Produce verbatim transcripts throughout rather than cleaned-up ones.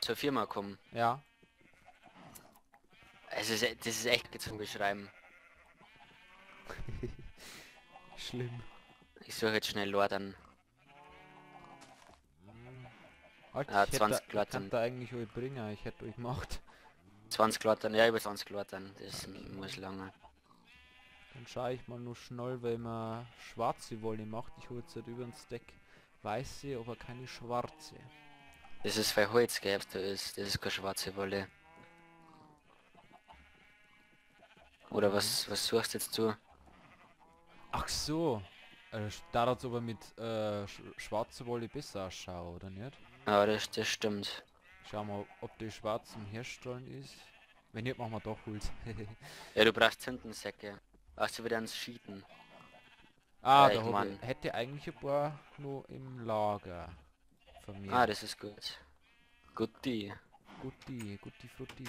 zur Firma kommen. Ja. Also das ist echt zum Beschreiben. Schlimm. Ich suche jetzt schnell Lord an. Alter, ah, ich zwanzig hätte, ich kann da eigentlich euch bringen, ich hätte euch gemacht. zwanzig Glottern, ja über zwanzig Glottern, das muss lange. Dann schaue ich mal nur schnell, weil man schwarze Wolle macht. Ich hole jetzt halt über den Stack weiße, aber keine schwarze. Das ist bei Holz, gell, da ist, das ist keine schwarze Wolle. Oder was, was suchst jetzt du? Ach so, äh, da hat es aber mit äh, schwarzer Wolle besser ausschaut, oder nicht? Ja, das, das stimmt. Schau mal, ob die schwarz zum Herstellen ist. Wenn nicht, machen wir doch Holz. Ja, du brauchst Tintensäcke. Hast du wieder ans Schieten. Ah, ja, da ich hätte eigentlich ein paar nur im Lager von mir. Ah, das ist gut. Gutti. Gutti, Gutti Frutti.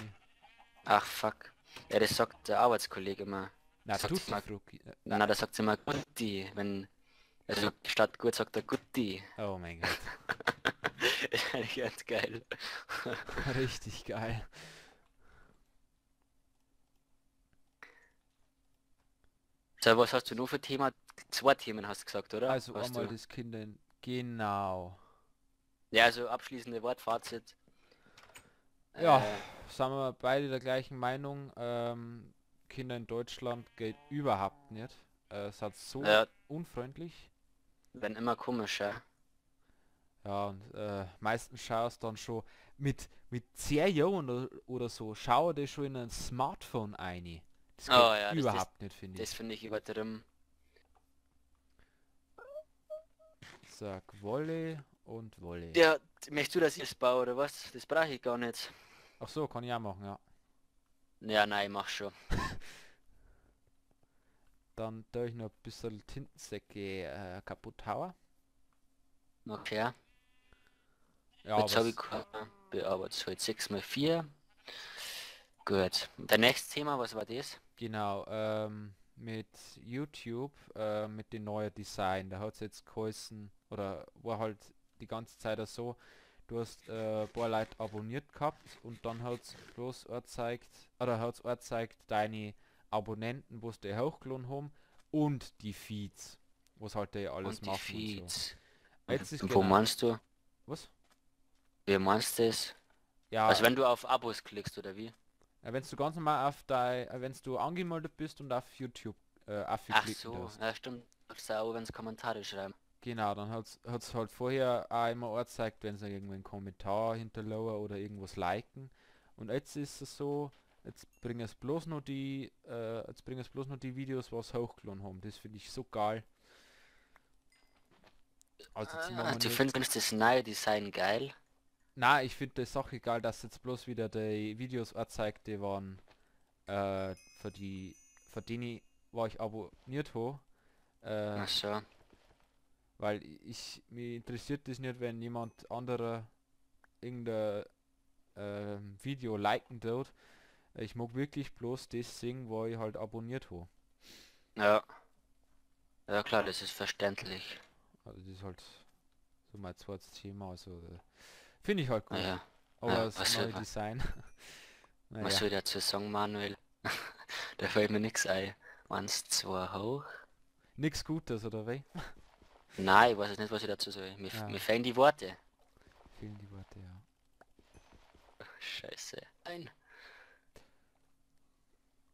Ach, fuck. Ja, das sagt der Arbeitskollege immer. Na, das sagt immer, na, na, das sagt immer Gutti, wenn... Also statt gut sagt er Gutti. Oh mein Gott. Das ist eigentlich ganz geil. Richtig geil. So, was hast du nur für Thema? Zwei Themen hast du gesagt, oder? Also hast einmal du? Das Kindern. Genau. Ja, also abschließende Wortfazit. Ja, äh, sind wir beide der gleichen Meinung. Ähm, Kinder in Deutschland geht überhaupt nicht. Äh, es hat so äh, unfreundlich. Wenn immer komisch, ja. Ja, und äh, meistens schaust dann schon mit mit zehn Jahren oder, oder so, schau dir schon in ein Smartphone ein. Das geht oh, ja, überhaupt das, nicht, finde ich. Das finde ich übertrieben. Sag Wolle und Wolle. Ja, möchtest du, dass ich das baue oder was? Das brauche ich gar nicht. Ach so, kann ich auch machen, ja. Ja, nein, mach schon. Dann darf ich noch ein bisschen Tintensäcke äh, kaputt hauen. Okay. Ja, jetzt habe ich bearbeitet. Heute sechs mal vier. Gut. Der nächste Thema, was war das? Genau, ähm, mit YouTube, äh, mit dem neuen Design. Da hat es jetzt geheißen, oder war halt die ganze Zeit auch so, du hast äh, ein paar Leute abonniert gehabt und dann hat es bloß angezeigt, oder hat es angezeigt, deine Abonnenten, wo es dir hochgeladen haben, und die Feeds, was halt der alles macht. Wo genau. Meinst du? Was? Wie meinst du das? Ja. Also wenn du auf Abos klickst oder wie? Ja, wenn du ganz normal auf dein, wenn du angemeldet bist und auf YouTube äh, auf Ach so, darfst. Ja stimmt. Kannst du auch wenn's Kommentare schreiben. Genau, dann hat's hat's halt vorher auch immer angezeigt, wenn sie irgendwo einen Kommentar hinterlassen oder irgendwas liken. Und jetzt ist es so, jetzt bringen es bloß nur die, äh, jetzt bringen es bloß nur die Videos, was hochgeladen haben. Das finde ich so geil. Also ah, du findest das neue Design geil? Na, ich finde das auch egal, dass jetzt bloß wieder die Videos anzeigt, die waren äh, für die für die war ich abonniert ho. Äh, Ach so. Weil ich mich interessiert das nicht, wenn jemand anderer irgendein äh, Video liken tut. Ich mag wirklich bloß das singen, wo ich halt abonniert ho. Ja. Ja klar, das ist verständlich. Also das ist halt so mein zweites Thema, also äh, finde ich halt gut. Ja. Aber ja, das neue Design. Naja. Was soll dazu sagen, Manuel? Da fällt mir nichts ein. Eins, zwei hoch. Nichts Gutes, oder wie? Nein, ich weiß nicht, was ich dazu soll. Mir, ja. mir fehlen die Worte. Fehlen die Worte, ja. Scheiße. Ein.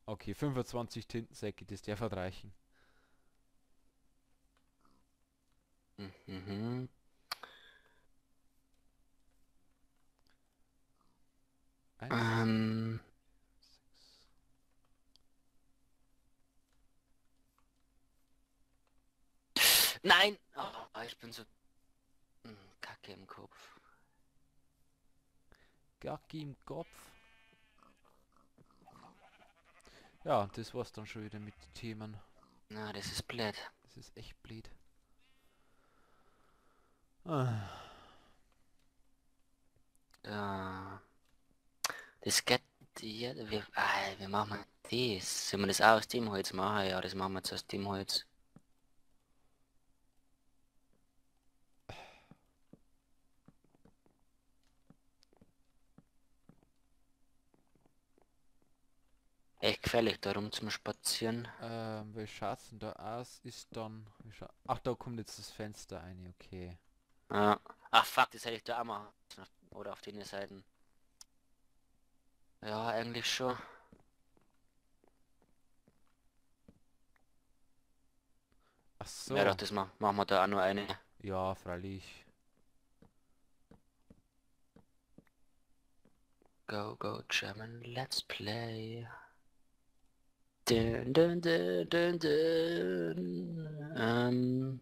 Okay, fünfundzwanzig Tintensäcke, das darf halt reichen. Mhm. Ähm. Nein! Oh, ich bin so kacke im Kopf. Kacke im Kopf. Ja, das war's dann schon wieder mit den Themen. Na, das ist blöd. Das ist echt blöd. Ah. Das geht ja, wir, ah, wir machen das. Sollen wir das auch aus dem Holz machen? Ja, das machen wir jetzt aus dem Holz. Echt gefährlich da rum zum Spazieren. Ähm, wie schaut's denn da aus? Ist dann... Ach, da kommt jetzt das Fenster rein, okay. Ah. Ach fuck, das hätte ich da auch mal. Oder auf den Seiten. Ja, eigentlich schon. Ach so. Ja doch, das machen wir da auch nur eine. Ja, freilich. Go, go, German, let's play. Dun, dun, dun, dun, dun. Ähm.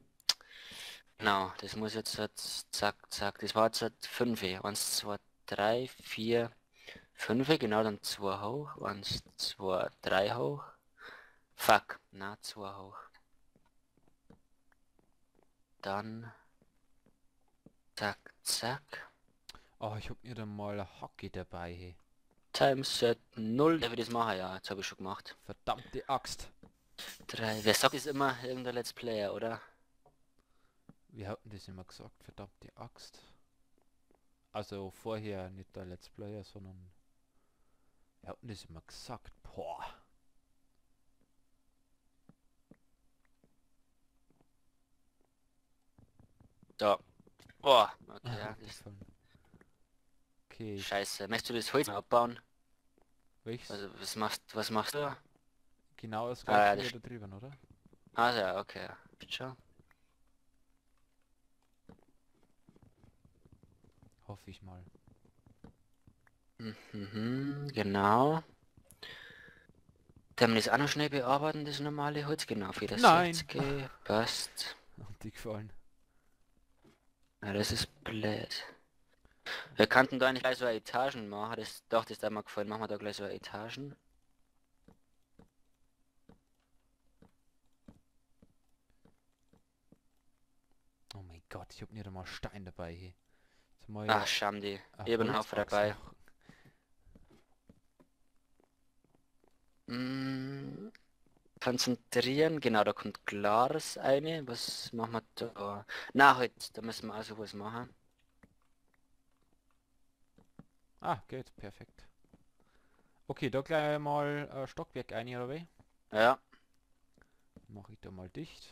Genau, das muss jetzt, jetzt zack, zack. Das war jetzt fünf. eins, zwei, drei, vier, fünf. Genau, dann zwei hoch. eins, zwei, drei hoch. Fuck, na, zwei hoch. Dann. Zack, zack. Oh, ich hab mir dann mal ein Hockey dabei, hey. Timeset null, der will das machen, ja, jetzt habe ich schon gemacht. Verdammte Axt. drei, wer sagt das immer? Irgendein Let's Player, oder? Wir hatten das immer gesagt, verdammte Axt. Also vorher nicht der Let's Player, sondern... Wir hatten das immer gesagt, boah. Da. Boah, okay, ja, das... Okay. Scheiße, möchtest du das Holz abbauen? Welches? Also, was machst, was machst du? Genau das gleiche ah, ja, da drüben, oder? Ah ja, okay. Ciao. Hoffe ich mal. Mhm, genau. Dann wir das auch noch schnell bearbeiten, das normale Holz, genau, für das sechzig. Passt. Die gefallen. Ja, das ist blöd. Wir könnten da eigentlich gleich so Etagen machen, das doch, das da mal gefallen, machen wir da gleich so Etagen. Oh mein Gott, ich hab nicht einmal Stein dabei hier. Mal ach, scham die, eben auf dabei. Mm, konzentrieren, genau, da kommt Glas eine, was machen wir da? Na, halt, da müssen wir auch sowas machen. Ah, geht, perfekt. Okay, da gleich mal äh, Stockwerk ein, oder wie? Ja. Mache ich da mal dicht.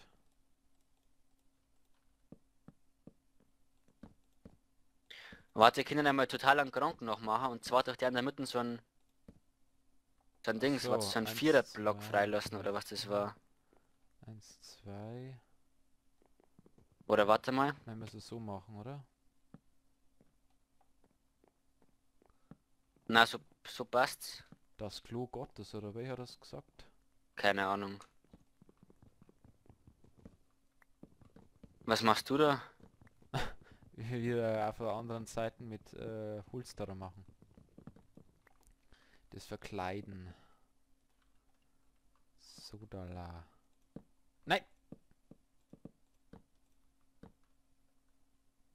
Warte, wir können einmal total einen Kranken noch machen, und zwar durch der in der Mitte so ein... So ein Dings, so, so ein Viererblock freilassen, oder was das war. Eins, zwei... Oder warte mal. Nein, müssen wir es so machen, oder? Na, so, so passt's. Das Klo Gottes, oder wer hat das gesagt? Keine Ahnung. Was machst du da? Wieder auf der anderen Seite mit äh, Holster machen. Das Verkleiden. Sodala. Nein!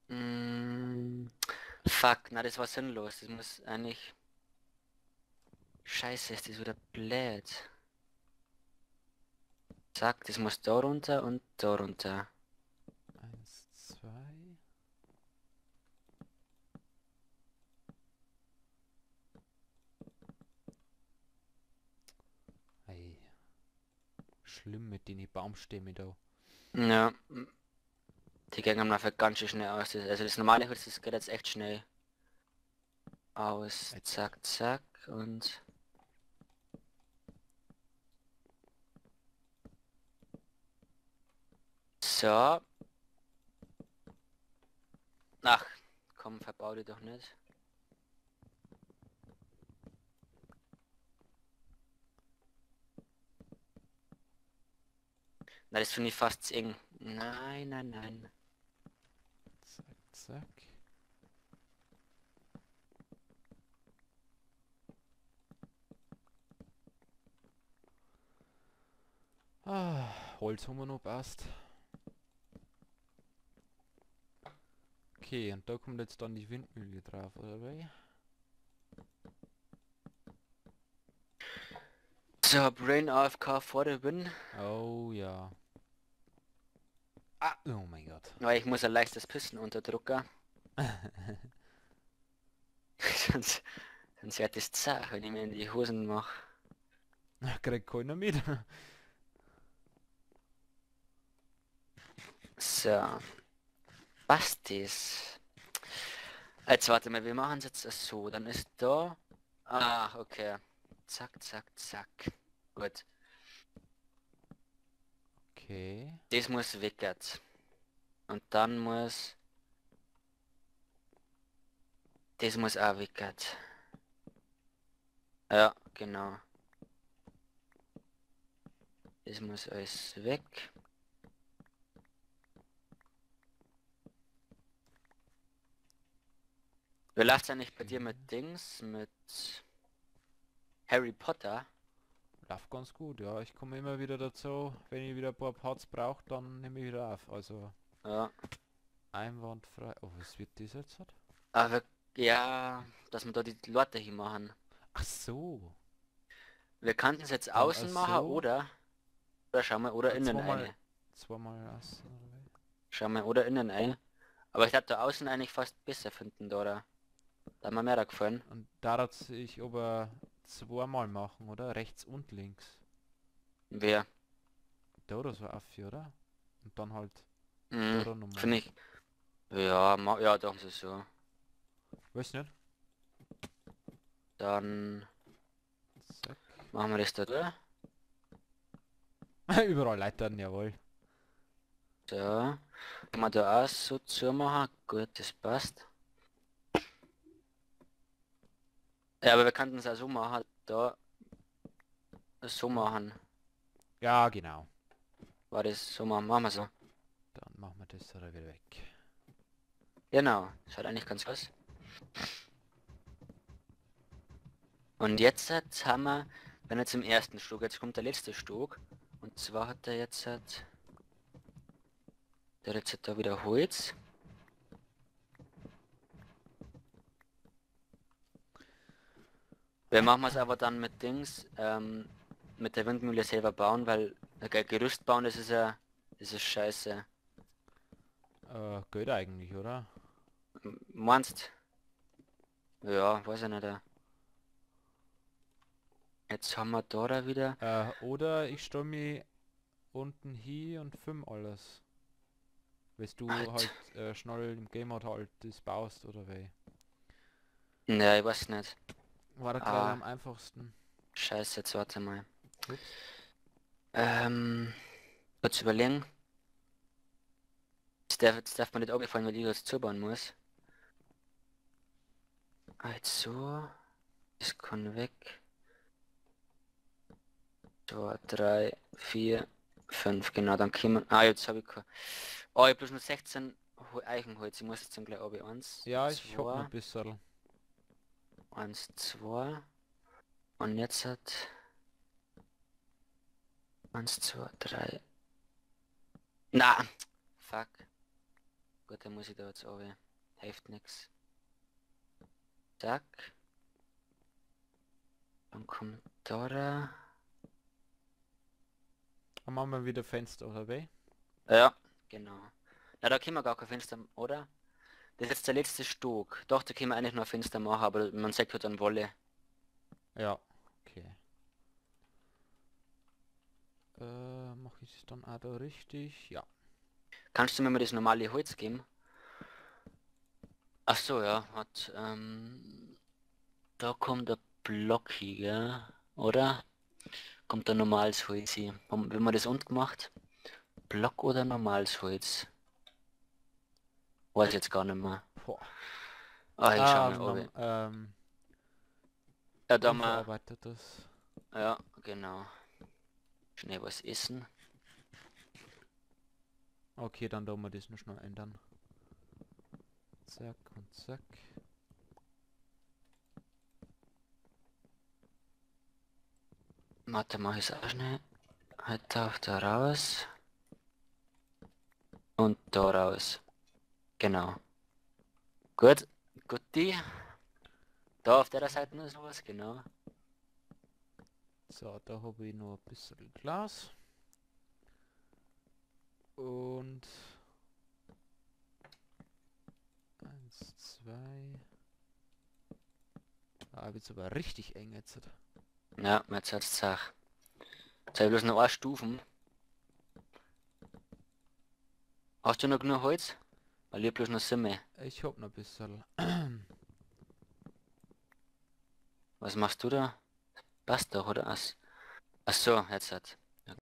Mm, fuck, na das war sinnlos. Das muss eigentlich... Scheiße, ist das wieder blöd. Zack, das muss da runter und da runter. Eins, zwei. Ei. Schlimm mit den Baumstämmen da. Ja. Die gehen am nachher ganz schön schnell aus. Also das normale Holz, das geht jetzt echt schnell aus. Zack, zack und... So. Ach, komm, verbau die doch nicht. Na, das finde ich fast eng. Nein, nein, nein. Zack, zack. Ah, Holz haben wir noch, passt. Okay, und da kommt jetzt dann die Windmühle drauf, oder wie? So, Brain A F K vor der Wind. Oh ja. Ah, oh mein Gott. Na, ich muss ein leichtes Pissen unterdrucken. sonst, sonst wird das zart, wenn ich mir in die Hosen mache. Kriegt keiner mit. So. Passt das? Jetzt warte mal, wir machen es jetzt so. Dann ist da... Ah, okay. Zack, zack, zack. Gut. Okay. Das muss weg jetzt. Und dann muss... Das muss auch weg jetzt. Ja, genau. Das muss alles weg. Du lachst ja nicht bei dir mit Dings, mit Harry Potter. Läuft ganz gut, ja. Ich komme immer wieder dazu, wenn ich wieder ein paar Parts brauche, dann nehme ich wieder auf. Also ja. Einwandfrei. Oh, was wird das jetzt? Aber ja, dass wir da die Leute hier machen. Ach so. Wir könnten es jetzt außen machen, so. oder? Oder schau mal, oder ja, innen zweimal, eine. Zweimal außen. Schau mal, oder innen eine. Aber ich glaube, da außen eigentlich fast besser finden, da, oder? Da haben wir mehr da gefallen. Und da hat sich aber zweimal machen, oder? Rechts und links. Wer? Da oder so Affi, oder? Und dann halt... Mhm, finde ich. Ja, ma ja, doch so so. Weiß nicht. Dann... Zack. Machen wir das da, oder? Überall Leitern, jawohl. So. Kann man da auch so zu machen? Gut, das passt. Ja, aber wir könnten es auch so machen. Da. So machen. Ja, genau. War das so machen? Machen wir so. Dann machen wir das da wieder weg. Genau. Das hat eigentlich ganz was. Und jetzt, jetzt haben wir, wenn jetzt im ersten Stock, jetzt kommt der letzte Stock. Und zwar hat er jetzt hat der jetzt hat da wieder Holz. Wir machen es aber dann mit Dings, ähm, mit der Windmühle selber bauen, weil äh, Gerüst bauen, das ist ja, das ist scheiße. Äh, geht eigentlich, oder? Meinst? Ja, weiß ich nicht. Äh. Jetzt haben wir da, da wieder... Äh, oder ich stelle mich unten hier und film alles. Weißt du Alt. halt äh, schnell im Game Mode halt das baust, oder weh? Ne, ich weiß nicht. War da gerade ah. am einfachsten. Scheiße, jetzt warte mal. Ups. Ähm... Kurz überlegen. Jetzt darf, jetzt darf man nicht aufgefallen, weil ich das zubauen muss. Also... Das kann weg. zwei, drei, vier, fünf, genau, dann kommen... Ah, jetzt habe ich... Oh, ich habe bloß nur sechzehn Eichenholz, ich muss jetzt dann gleich ab eins, ja, ich zwei, hab ein bisschen. eins, zwei... Und jetzt hat... eins, zwei, drei... Na! Fuck. Gut, dann muss ich da jetzt ab. Hilft nix. Zack. Dann kommt da... da. Dann machen wir wieder Fenster, oder weh? Ja, genau. Na, da können wir gar kein Fenster, oder? Das ist jetzt der letzte Stock. Doch, da können wir eigentlich nur ein Fenster machen, aber man sagt halt dann Wolle. Ja, okay. Äh, mache ich das dann auch da richtig? Ja. Kannst du mir mal das normale Holz geben? Ach so, ja, hat, ähm... Da kommt der Block hier, oder? Kommt da normales Holz hier. Wenn man das unten macht, Block oder normales Holz? Weiß jetzt gar nicht mehr. Boah. Ah, ich ah, schau mal, ähm, ja, da mal. Ja, genau. Schnell was essen. Okay, dann da mal das nur schnell ändern. Zack und zack. Warte, mach ich es auch schnell. Halt da auf da raus. Und da raus. Genau. Gut. Gut, die. Da auf der Seite noch sowas, genau. So, da habe ich noch ein bisschen Glas. Und... Eins, zwei... Ah, wird's aber richtig eng jetzt. Ja, jetzt hat's Sache. Jetzt habe ich bloß noch eine Stufen. Hast du noch genug Holz? Weil ich bloß noch Simme. Ich hab noch ein bisschen. Was machst du da? Passt doch, oder? Ach so, jetzt hat.